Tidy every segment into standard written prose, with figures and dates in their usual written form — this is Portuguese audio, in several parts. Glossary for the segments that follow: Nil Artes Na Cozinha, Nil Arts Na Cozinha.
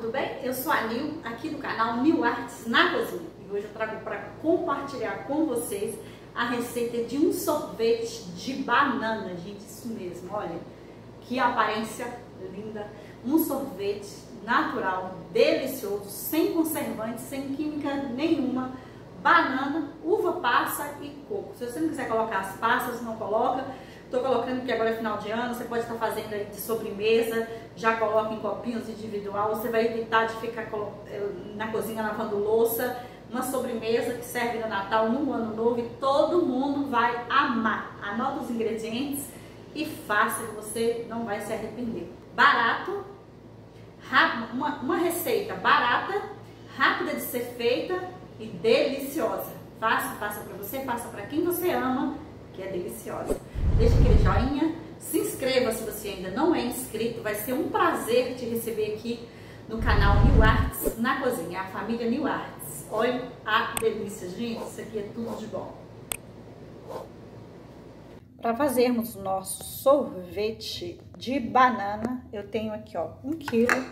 tudo bem? Eu sou a Nil, aqui do canal Nil Artes na Cozinha. E hoje eu trago para compartilhar com vocês a receita de um sorvete de banana. Gente, isso mesmo, olha que aparência linda. Um sorvete natural, delicioso, sem conservantes, sem química nenhuma. Banana, uva passa e coco. Se você não quiser colocar as passas, não coloca. Estou colocando porque agora é final de ano, você pode estar fazendo aí de sobremesa, já coloca em copinhos individual, você vai evitar de ficar na cozinha lavando louça. Uma sobremesa que serve no Natal, no Ano Novo, e todo mundo vai amar. Anota os ingredientes e faça, que você não vai se arrepender. Barato, rápido, uma receita barata, rápida de ser feita e deliciosa. Faça para você, faça para quem você ama, que é deliciosa. Deixa aquele joinha, se inscreva se você ainda não é inscrito, vai ser um prazer te receber aqui no canal Nil Artes na Cozinha, a família Nil Artes. Olha a delícia, gente, isso aqui é tudo de bom. Para fazermos o nosso sorvete de banana, eu tenho aqui, ó, 1 quilo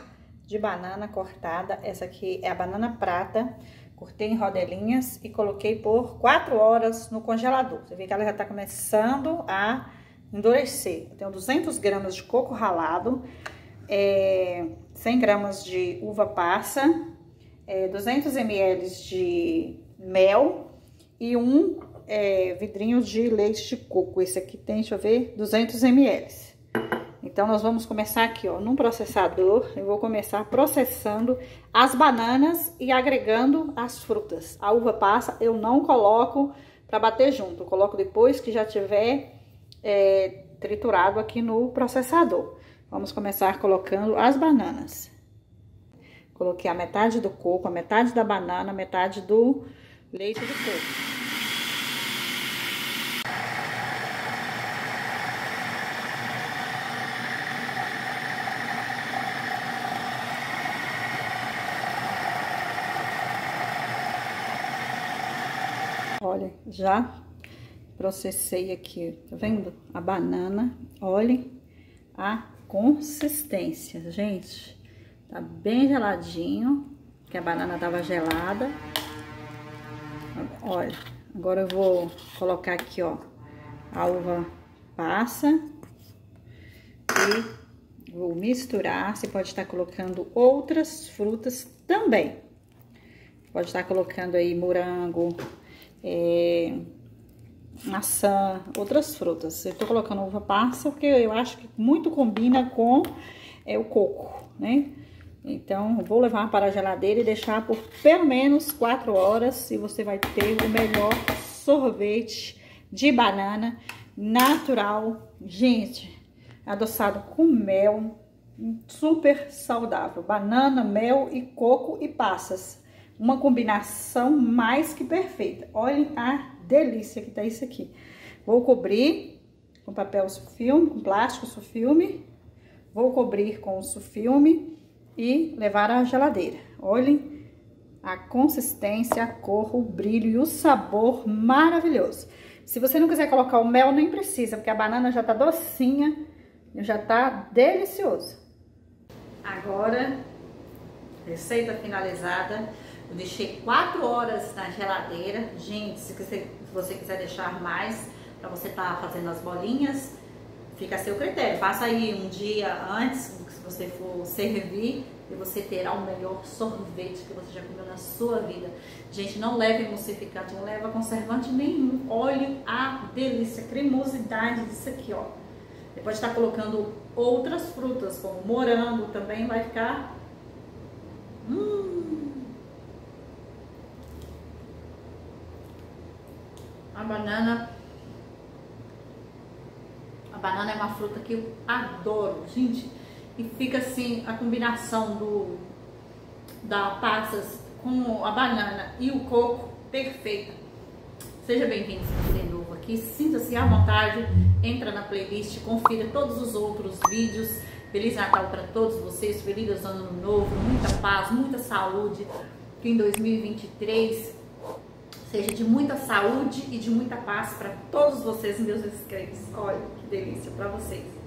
de banana cortada, essa aqui é a banana prata. Cortei em rodelinhas e coloquei por 4 horas no congelador. Você vê que ela já tá começando a endurecer. Eu tenho 200 gramas de coco ralado, 100 gramas de uva passa, 200 ml de mel e um vidrinho de leite de coco. Esse aqui tem, deixa eu ver, 200 ml. Então, nós vamos começar aqui, ó, num processador, eu vou começar processando as bananas e agregando as frutas. A uva passa eu não coloco para bater junto, eu coloco depois que já tiver triturado aqui no processador. Vamos começar colocando as bananas. Coloquei a metade do coco, a metade da banana, a metade do leite de coco. Olha, já processei aqui, tá vendo? A banana, olhem a consistência, gente. Tá bem geladinho, porque a banana tava gelada. Olha, agora eu vou colocar aqui, ó, a uva passa. E vou misturar, você pode estar colocando outras frutas também. Pode estar colocando aí morango, maçã, outras frutas. Eu tô colocando uva passa porque eu acho que muito combina com o coco, né? Então, vou levar para a geladeira e deixar por pelo menos 4 horas e você vai ter o melhor sorvete de banana natural, gente, adoçado com mel, super saudável. Banana, mel e coco e passas. Uma combinação mais que perfeita. Olhem a delícia que tá isso aqui. Vou cobrir com papel sulfilme, com plástico sulfilme. Vou cobrir com o sulfilme e levar à geladeira. Olhem a consistência, a cor, o brilho e o sabor maravilhoso. Se você não quiser colocar o mel, nem precisa, porque a banana já tá docinha, já tá delicioso. Agora, receita finalizada. Eu deixei 4 horas na geladeira. Gente, se você quiser deixar mais, para você estar fazendo as bolinhas, fica a seu critério. Faça aí um dia antes, se você for servir, e você terá o melhor sorvete que você já comeu na sua vida. Gente, não leve emulsificante, não leva conservante nenhum. Olha a delícia, a cremosidade disso aqui, ó. Você pode estar colocando outras frutas, como morango, também vai ficar... A banana é uma fruta que eu adoro, gente, e fica assim, a combinação da passas com a banana e o coco, perfeita. Seja bem-vindo se você é novo aqui, sinta-se à vontade, entra na playlist, confira todos os outros vídeos. Feliz Natal para todos vocês, feliz Ano Novo, muita paz, muita saúde, que em 2023... seja de muita saúde e de muita paz para todos vocês, meus inscritos. Olha que delícia para vocês.